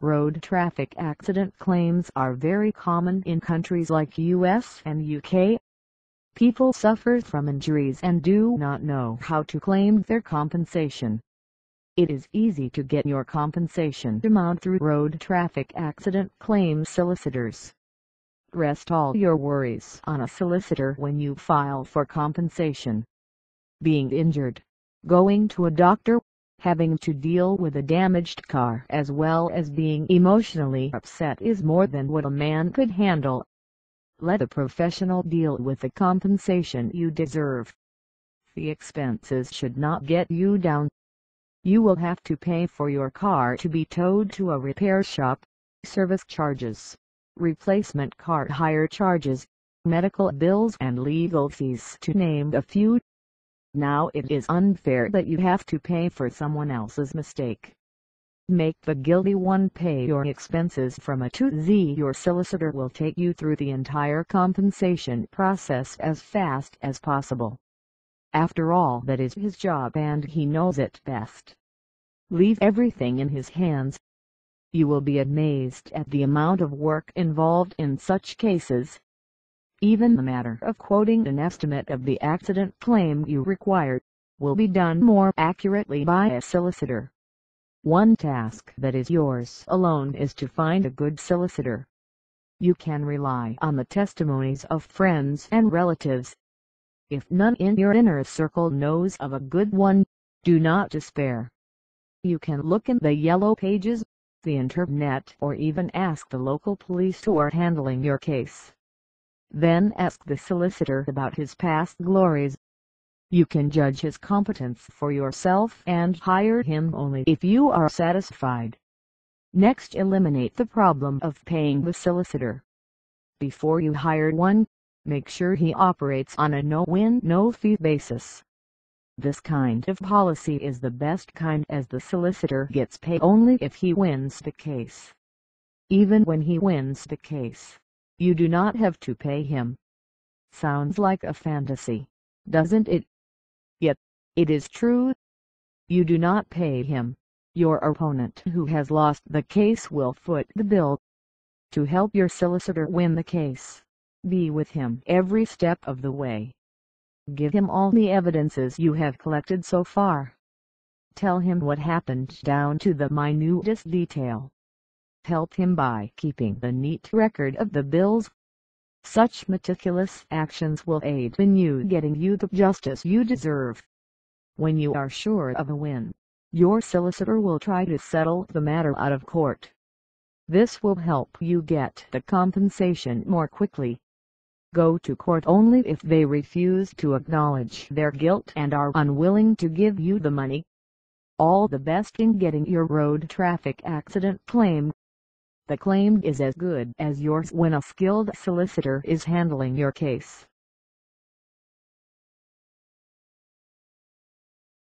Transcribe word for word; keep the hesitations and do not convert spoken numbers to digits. Road traffic accident claims are very common in countries like U S and U K. People suffer from injuries and do not know how to claim their compensation. It is easy to get your compensation amount through road traffic accident claim solicitors. Rest all your worries on a solicitor when you file for compensation. Being injured, going to a doctor, having to deal with a damaged car, as well as being emotionally upset is more than what a man could handle. Let a professional deal with the compensation you deserve. The expenses should not get you down. You will have to pay for your car to be towed to a repair shop, service charges, replacement car hire charges, medical bills and legal fees, to name a few. Now it is unfair that you have to pay for someone else's mistake. Make the guilty one pay your expenses from A to Z. Your solicitor will take you through the entire compensation process as fast as possible. After all, that is his job and he knows it best. Leave everything in his hands. You will be amazed at the amount of work involved in such cases. Even the matter of quoting an estimate of the accident claim you require will be done more accurately by a solicitor. One task that is yours alone is to find a good solicitor. You can rely on the testimonies of friends and relatives. If none in your inner circle knows of a good one, do not despair. You can look in the yellow pages, the internet, or even ask the local police who are handling your case. Then ask the solicitor about his past glories. You can judge his competence for yourself and hire him only if you are satisfied. Next, eliminate the problem of paying the solicitor. Before you hire one, make sure he operates on a no-win, no-fee basis. This kind of policy is the best kind, as the solicitor gets paid only if he wins the case. Even when he wins the case, you do not have to pay him. Sounds like a fantasy, doesn't it? Yet, it is true. You do not pay him. Your opponent who has lost the case will foot the bill. To help your solicitor win the case, be with him every step of the way. Give him all the evidences you have collected so far. Tell him what happened down to the minutest detail. Help him by keeping a neat record of the bills. Such meticulous actions will aid in you getting you the justice you deserve. When you are sure of a win, your solicitor will try to settle the matter out of court. This will help you get the compensation more quickly. Go to court only if they refuse to acknowledge their guilt and are unwilling to give you the money. All the best in getting your road traffic accident claim. The claim is as good as yours when a skilled solicitor is handling your case.